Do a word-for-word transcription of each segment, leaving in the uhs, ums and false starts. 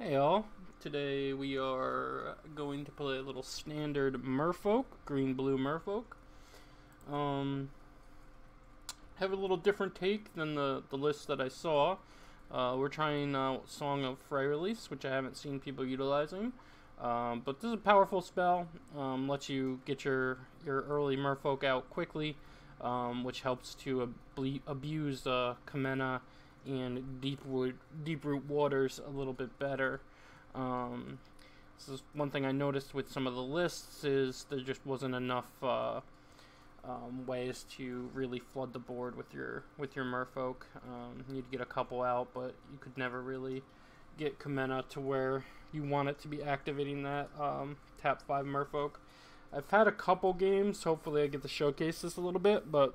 Hey all, today we are going to play a little standard Merfolk, green-blue Merfolk. Um, have a little different take than the, the list that I saw. Uh, we're trying uh, Song of Freyalise, which I haven't seen people utilizing. Um, but this is a powerful spell, um, lets you get your, your early Merfolk out quickly, um, which helps to ab abuse uh, Kumena and Deeproot Deeproot Waters a little bit better. Um, this is one thing I noticed with some of the lists is there just wasn't enough uh, um, ways to really flood the board with your with your Merfolk. Um, you'd get a couple out, but you could never really get Kumena to where you want it to be activating that um, tap five Merfolk. I've had a couple games. Hopefully, I get to showcase this a little bit, but.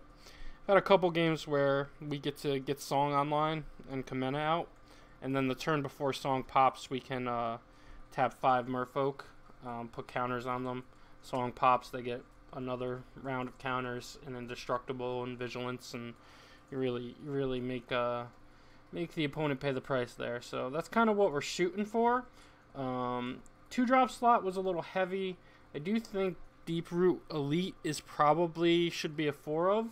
Had a couple games where we get to get Song online and Kumena out, and then the turn before Song pops, we can uh, tap five Merfolk, um, put counters on them. Song pops, they get another round of counters and indestructible and vigilance, and you really, you really make uh, make the opponent pay the price there. So that's kind of what we're shooting for. Um, two drop slot was a little heavy. I do think Deeproot Elite is probably should be a four of.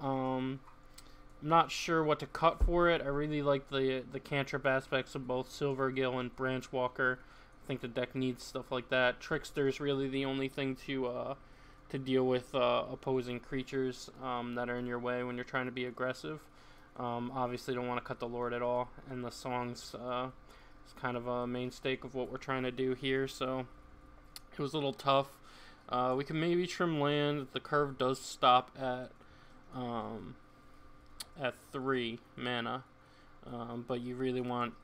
Um, I'm not sure what to cut for it. I really like the the cantrip aspects of both Silvergill and Branchwalker. I think the deck needs stuff like that. Trickster is really the only thing to uh, to deal with uh, opposing creatures um, that are in your way when you're trying to be aggressive. Um, obviously, don't want to cut the Lord at all, and the Song's uh, is kind of a mainstay of what we're trying to do here. So it was a little tough. Uh, we can maybe trim land. The curve does stop at. Um, at three mana, um, but you really want,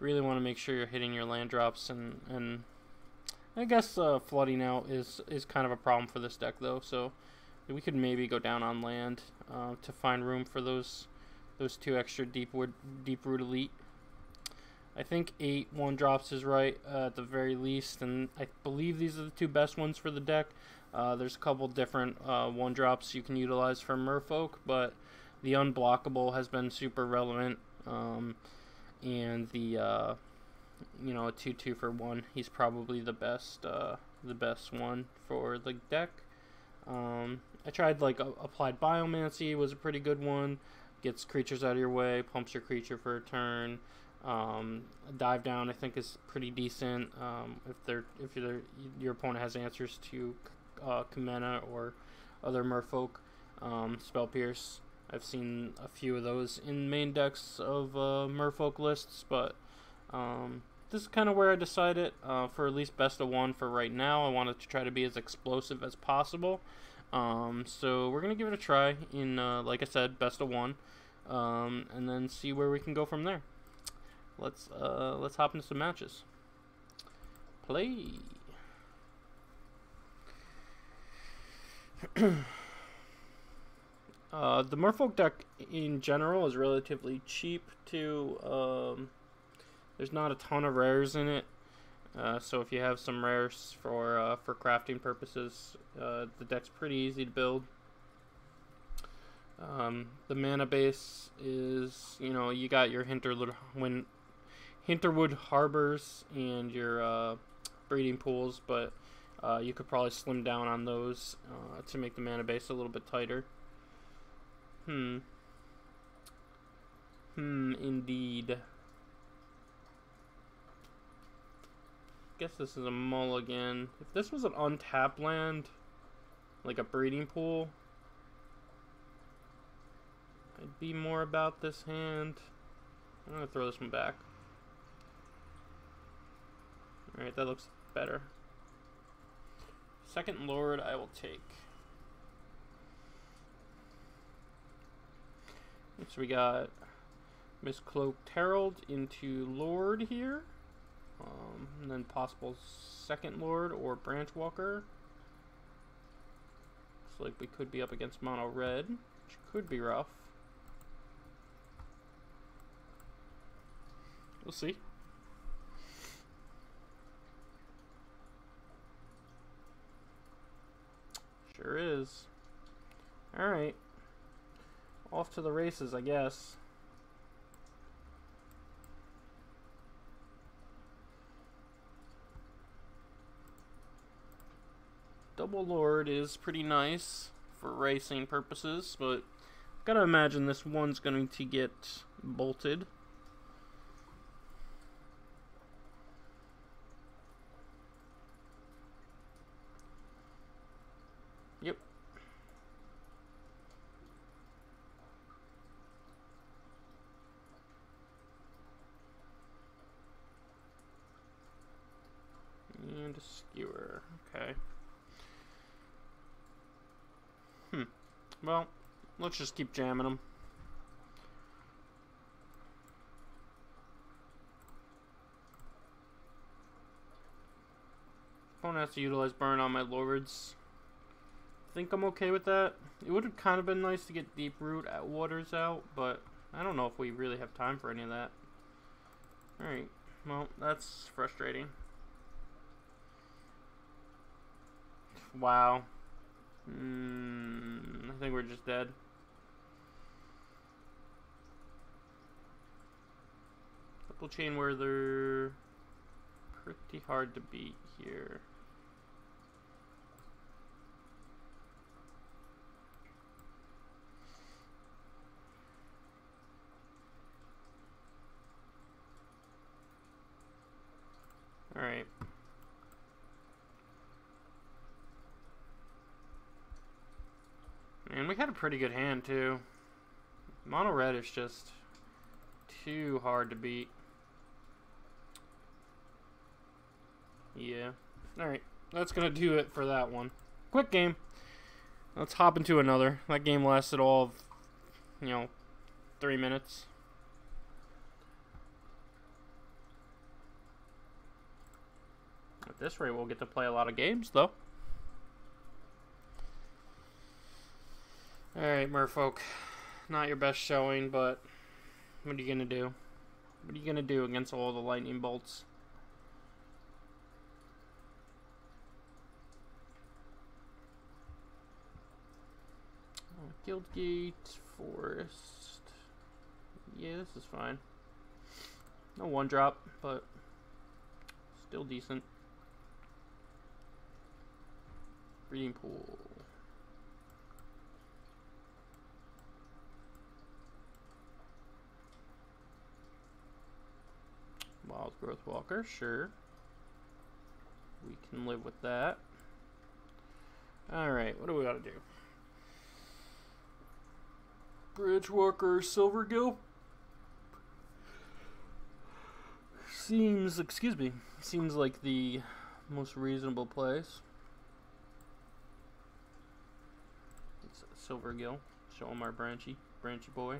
really want to make sure you're hitting your land drops, and and I guess uh, flooding out is is kind of a problem for this deck though. So we could maybe go down on land uh, to find room for those those two extra deep wood Deeproot Elite. I think eight one drops is right uh, at the very least, and I believe these are the two best ones for the deck. Uh, there's a couple different uh, one drops you can utilize for Merfolk, but the unblockable has been super relevant, um, and the uh, you know a two two for one. He's probably the best uh, the best one for the deck. Um, I tried like a Applied Biomancy was a pretty good one. Gets creatures out of your way, pumps your creature for a turn. Um, Dive Down I think is pretty decent um, if they're if they're, your opponent has answers to. Uh, Kumena or other Merfolk. um, Spell Pierce. I've seen a few of those in main decks of uh, Merfolk lists, but um, this is kind of where I decided uh, for at least best of one for right now. I wanted to try to be as explosive as possible, um, so we're gonna give it a try in uh, like I said, best of one, um, and then see where we can go from there. Let's uh, let's hop into some matches. Play. uh, the Merfolk deck in general is relatively cheap to um, there's not a ton of rares in it, uh, so if you have some rares for uh, for crafting purposes, uh, the deck's pretty easy to build. Um, the mana base is, you know, you got your Hinterwood when Hinterwood Harbors and your uh, Breeding Pools, but Uh, you could probably slim down on those uh, to make the mana base a little bit tighter. Hmm. Hmm, indeed. Guess this is a mulligan. If this was an untapped land, like a Breeding Pool, I'd be more about this hand. I'm gonna throw this one back. Alright, that looks better. Second Lord, I will take. So we got Mistcloaked Herald into Lord here. Um, and then possible Second Lord or Branchwalker. Looks like we could be up against Mono Red, which could be rough. We'll see. Sure is. Alright. Off to the races, I guess. Double Lord is pretty nice for racing purposes, but gotta imagine this one's going to get bolted. Yep. And a skewer. Okay. Hmm. Well, let's just keep jamming them. Opponent has to utilize burn on my lords. I think I'm okay with that. It would have kind of been nice to get Deeproot at Waters out, but I don't know if we really have time for any of that. Alright, well, that's frustrating. Wow. Mm, I think we're just dead. Double chain where they're pretty hard to beat here. All right. And we had a pretty good hand too. Mono red is just too hard to beat. Yeah. Alright, that's gonna do it for that one. Quick game. Let's hop into another. That game lasted all of, you know, three minutes. At this rate, we'll get to play a lot of games though. Alright, Merfolk, not your best showing, but what are you gonna do? What are you gonna do against all the lightning bolts? Oh, Guildgate, Forest. Yeah, this is fine. No one drop, but still decent. Breeding Pool. Wild Growth Walker, sure. We can live with that. Alright, what do we gotta do? Branchwalker, Silvergill? Seems, excuse me, seems like the most reasonable place. It's Silvergill. Show him our branchy, branchy boy.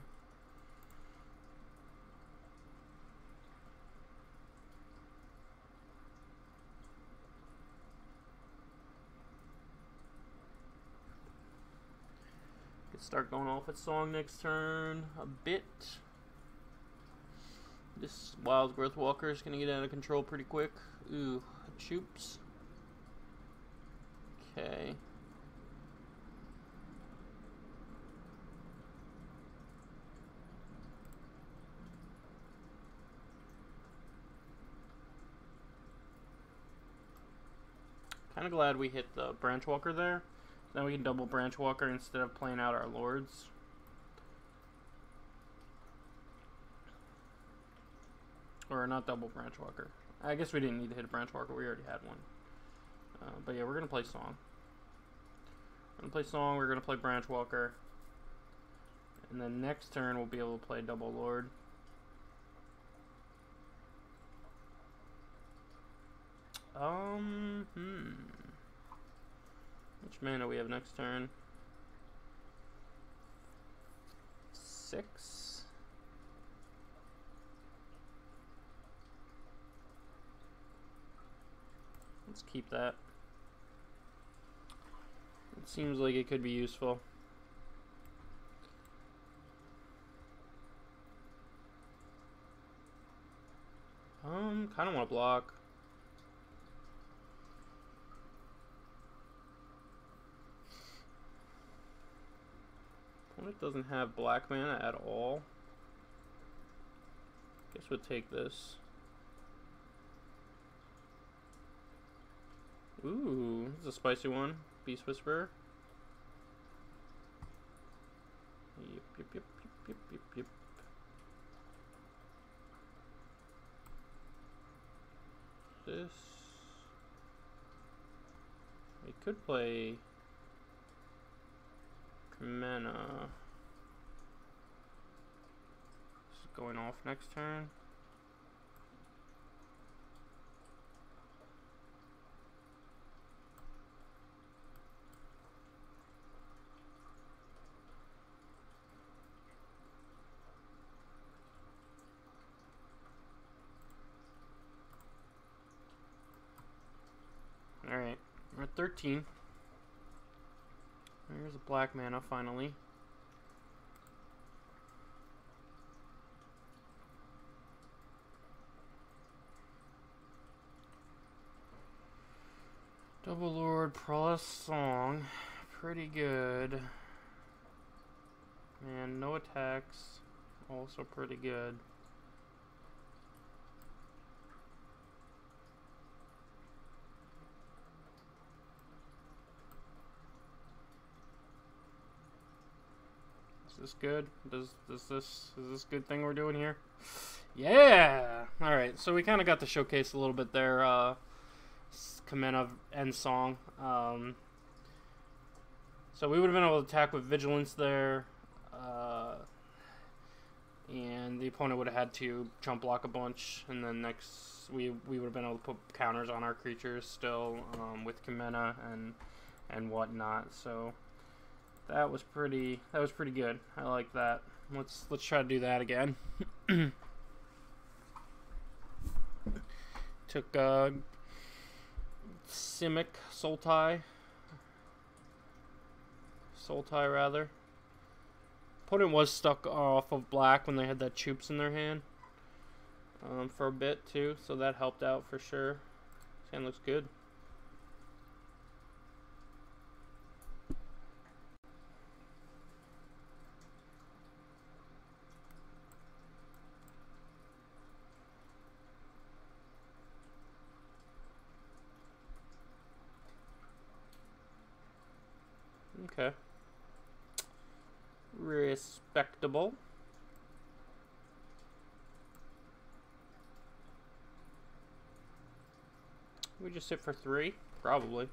Start going off at Song next turn a bit. This Wild Growth Walker is going to get out of control pretty quick. Ooh, choops. Okay. Kind of glad we hit the Branchwalker there. Then we can double Branchwalker instead of playing out our lords. Or not double Branchwalker. I guess we didn't need to hit a Branchwalker, we already had one. Uh, but yeah, we're going to play Song. We're going to play Song, we're going to play Branchwalker. And then next turn we'll be able to play double Lord. Um, hmm. Which mana we have next turn? Six. Let's keep that. It seems like it could be useful. Um, kind of want to block. It doesn't have black mana at all. Guess we'll take this. Ooh, this is a spicy one. Beast Whisperer. Yep, yep, yep, yep, yep, yep. This. We could play Kumena. This is going off next turn. thirteen. There's a black mana finally. Double Lord plus Song. Pretty good. And no attacks. Also pretty good. Is this good? Does, does this is this good thing we're doing here? Yeah! Alright, so we kind of got to showcase a little bit there. Uh, Kumena and Song. Um, so we would have been able to attack with Vigilance there. Uh, and the opponent would have had to jump block a bunch. And then next, we, we would have been able to put counters on our creatures still um, with Kumena and, and whatnot. So... That was pretty. That was pretty good. I like that. Let's let's try to do that again. Took uh, Simic Sultai, Sultai rather. Opponent was stuck off of black when they had that Choops in their hand um, for a bit too, so that helped out for sure. This hand looks good. Okay. Respectable. We just hit for three, probably.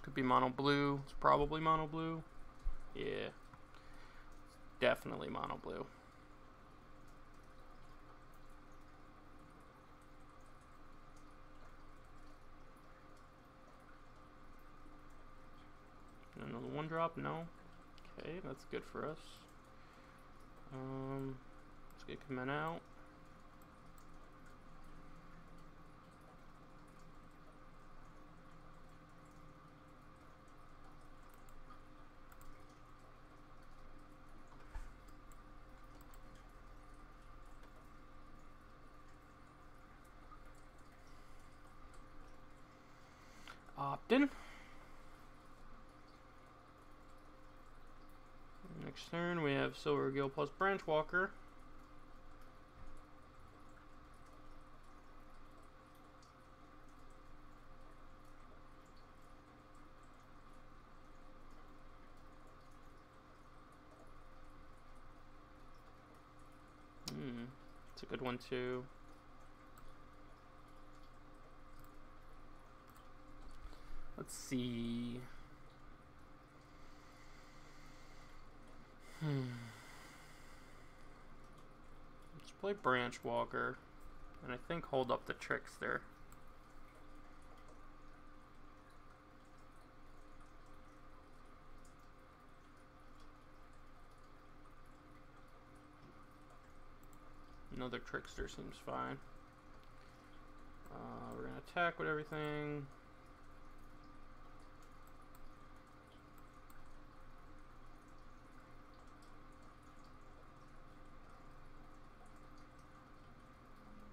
Could be mono-blue. It's probably mono-blue. Yeah. Definitely mono-blue. Another one drop? No. Okay, that's good for us. Um, let's get Kumena out. Opt-in. Next turn we have Silvergill plus Branchwalker. Hmm, it's a good one too. Let's see. Hmm. Let's play Branchwalker, and I think hold up the Trickster. Another Trickster seems fine. Uh, we're gonna attack with everything.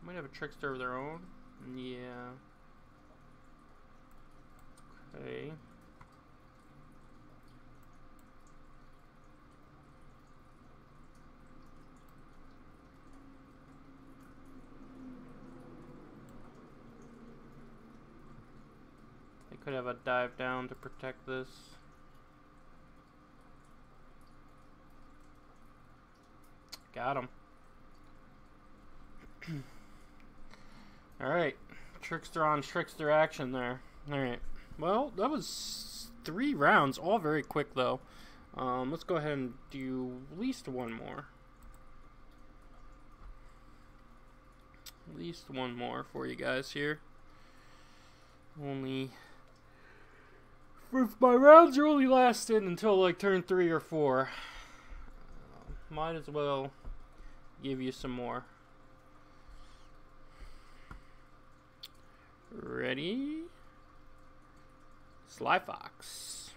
Might have a Trickster of their own. Yeah. Okay. They could have a dive down to protect this. Got him. Alright. Trickster on Trickster action there. Alright. Well, that was three rounds. All very quick, though. Um, let's go ahead and do at least one more. At least one more for you guys here. Only... my rounds are only lasted until, like, turn three or four. Uh, might as well give you some more. Ready? Sly Fox.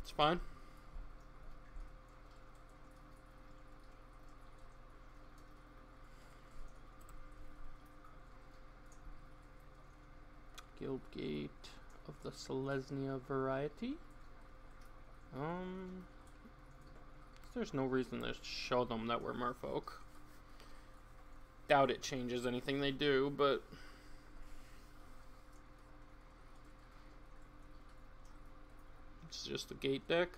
It's fine. Guildgate of the Selesnya variety. Um... There's no reason to show them that we're Merfolk. Doubt it changes anything they do, but... it's just a gate deck.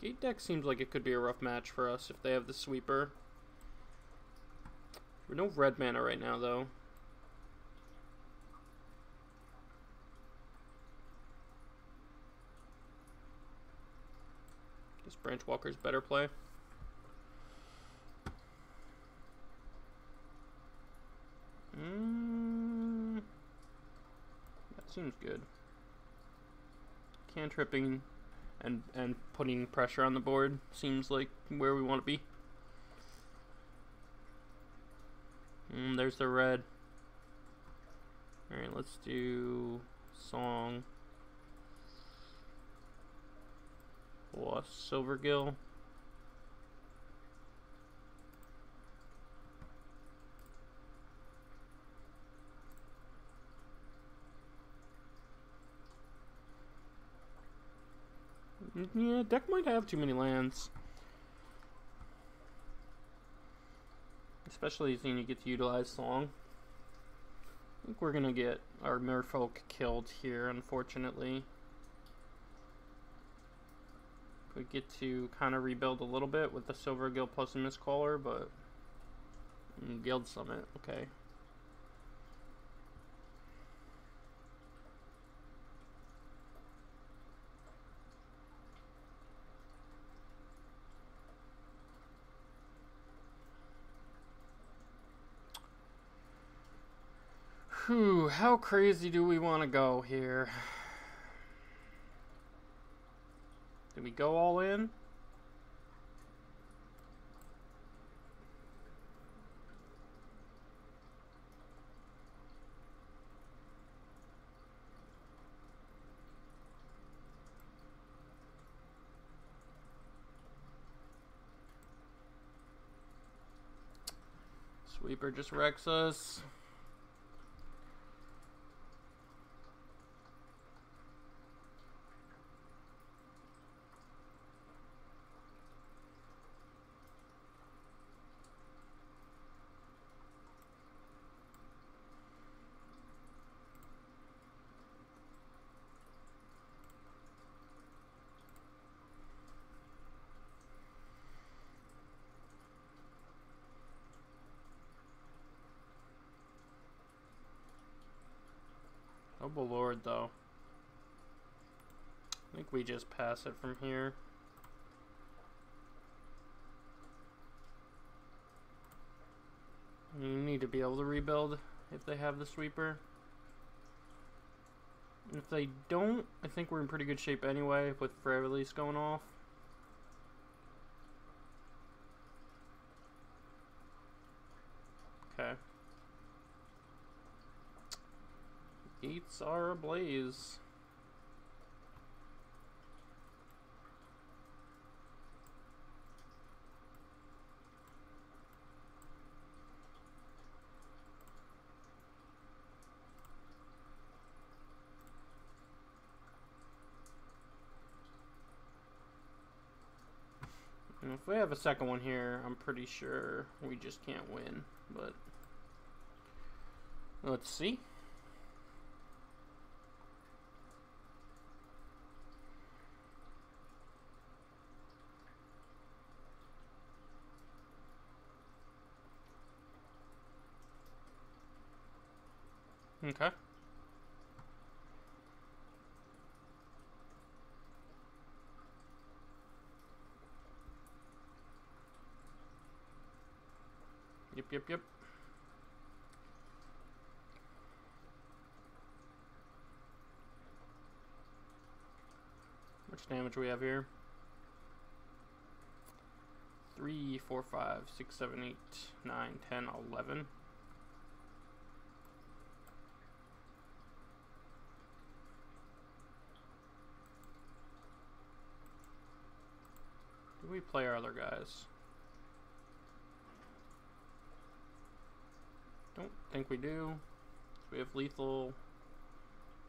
Gate deck seems like it could be a rough match for us if they have the sweeper. We're no red mana right now, though. Branchwalker's better play. Mm, that seems good. Cantripping and and putting pressure on the board seems like where we want to be. Mm, there's the red. All right, let's do Song. Plus Silvergill. Yeah, deck might have too many lands. Especially when you get to utilize Song. I think we're gonna get our Merfolk killed here, unfortunately. We get to kind of rebuild a little bit with the Silvergill plus a Mistcaller, but mm, Guild Summit, okay. Whew, how crazy do we want to go here? Did we go all in? Sweeper just wrecks us. Double Lord, though. I think we just pass it from here. You need to be able to rebuild if they have the sweeper. If they don't, I think we're in pretty good shape anyway with Freyalise going off. Okay. Gates are ablaze. if we have a second one here, I'm pretty sure we just can't win, but let's see. Okay. Yep, yep, yep. How much damage we have here? Three, four, five, six, seven, eight, nine, ten, eleven. Do we play our other guys? Don't think we do. We have lethal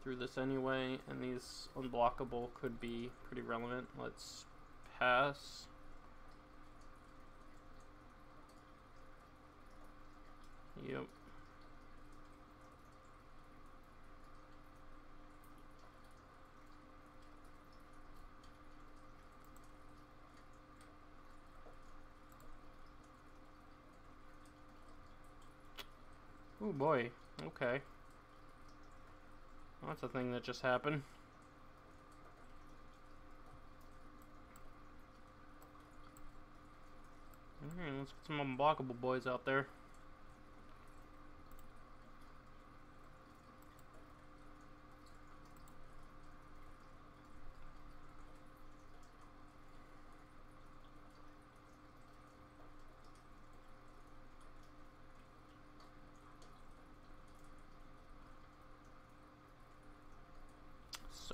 through this anyway, and these unblockable could be pretty relevant. Let's pass. Yep. Oh boy, okay. Well, that's a thing that just happened. Alright, let's get some unblockable boys out there.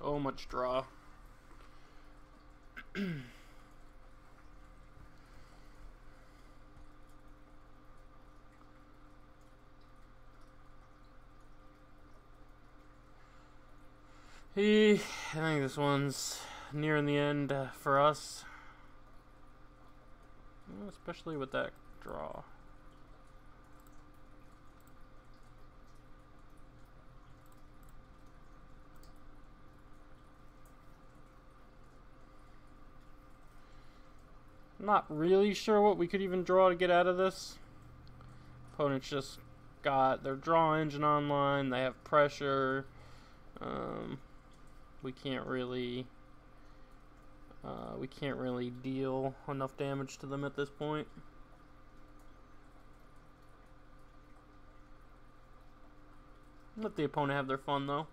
So much draw. Hey, I think this one's nearing the end uh, for us, especially with that draw. Not really sure what we could even draw to get out of this. Opponents just got their draw engine online. They have pressure. Um, we can't really, uh, we can't really deal enough damage to them at this point. Let the opponent have their fun though.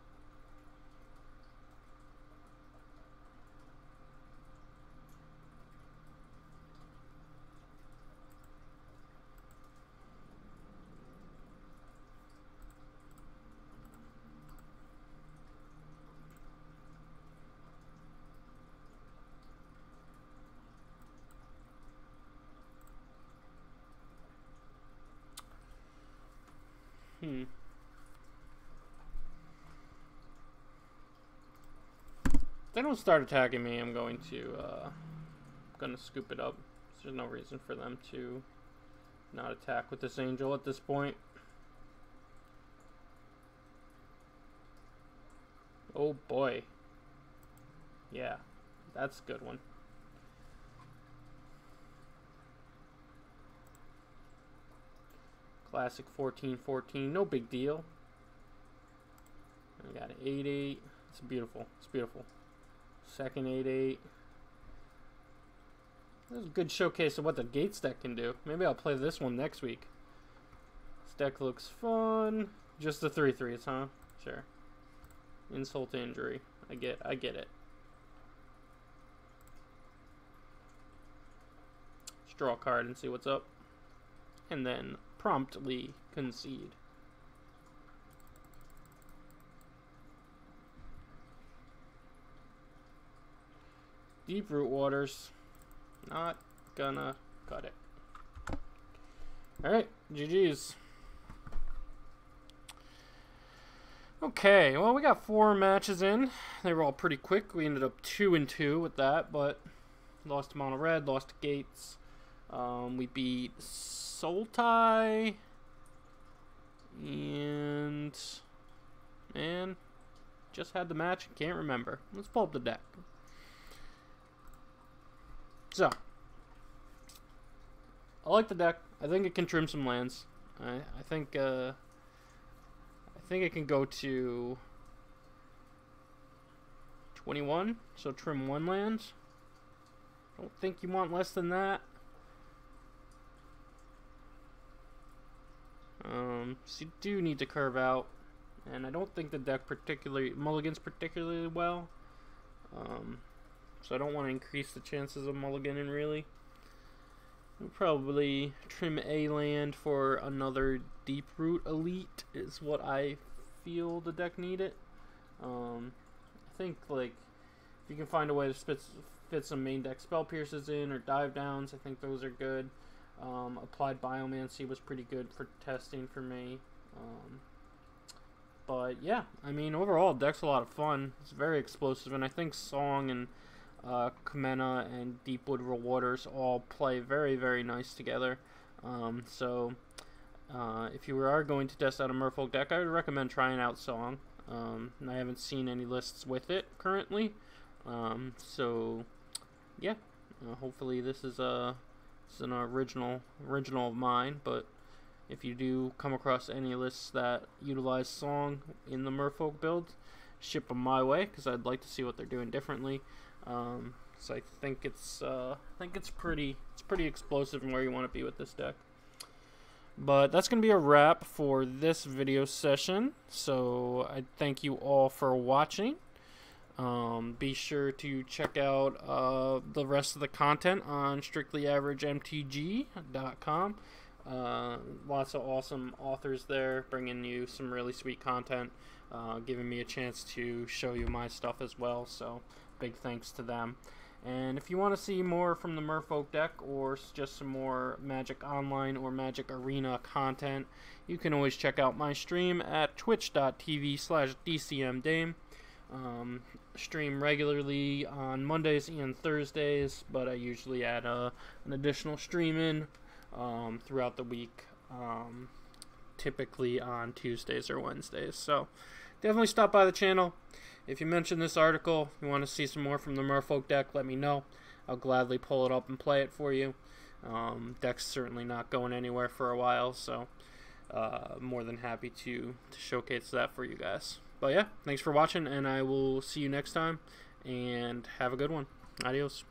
Hmm. If they don't start attacking me, I'm going to, uh, gonna scoop it up. There's no reason for them to not attack with this angel at this point. Oh boy. Yeah, that's a good one. Classic fourteen fourteen, no big deal. I got an eight eight. It's beautiful. It's beautiful. Second eight eight. This is a good showcase of what the Gates deck can do. Maybe I'll play this one next week. This deck looks fun. Just the three threes, huh? Sure. Insult to injury. I get I get it. Let's draw a card and see what's up. And then promptly concede. Deeproot Waters, not gonna cut it. Alright, G G's. Okay, well, we got four matches in. They were all pretty quick. We ended up two and two with that, but lost to Mono Red, lost to Gates. Um, we beat Sultai. And, man, just had the match, can't remember. Let's pull up the deck. So, I like the deck. I think it can trim some lands. I, I think, uh, I think it can go to twenty-one, so trim one land. Don't think you want less than that. Um, so you do need to curve out, and I don't think the deck particularly mulligans particularly well, um, so I don't want to increase the chances of mulliganing really. We'll probably trim a land for another Deeproot Elite is what I feel the deck needed. Um, I think like if you can find a way to fit, fit some main deck Spell Pierces in or Dive Downs, I think those are good. Um, Applied Biomancy was pretty good for testing for me. Um, but yeah, I mean, overall, deck's a lot of fun. It's very explosive, and I think Song and uh, Kumena and Deeproot Waters all play very, very nice together. Um, so uh, if you are going to test out a Merfolk deck, I would recommend trying out Song. Um, I haven't seen any lists with it currently. Um, so yeah, uh, hopefully this is a... Uh, It's an original original of mine, but if you do come across any lists that utilize Song in the Merfolk build, ship them my way, because I'd like to see what they're doing differently. Um, so I think it's uh, I think it's pretty it's pretty explosive in where you want to be with this deck. But that's gonna be a wrap for this video session. So I thank you all for watching. Um, be sure to check out uh, the rest of the content on strictly average M T G dot com. Uh, lots of awesome authors there bringing you some really sweet content, uh, giving me a chance to show you my stuff as well, so big thanks to them. And if you want to see more from the Merfolk deck or just some more Magic Online or Magic Arena content, you can always check out my stream at twitch dot t v slash D C M Dame. Um, stream regularly on Mondays and Thursdays, but I usually add a, an additional stream in um, throughout the week, um, typically on Tuesdays or Wednesdays. So definitely stop by the channel. If you mention this article, if you want to see some more from the Merfolk deck, let me know. I'll gladly pull it up and play it for you. Um, deck's certainly not going anywhere for a while, so uh, more than happy to, to showcase that for you guys. But yeah, thanks for watching, and I will see you next time, and have a good one. Adios.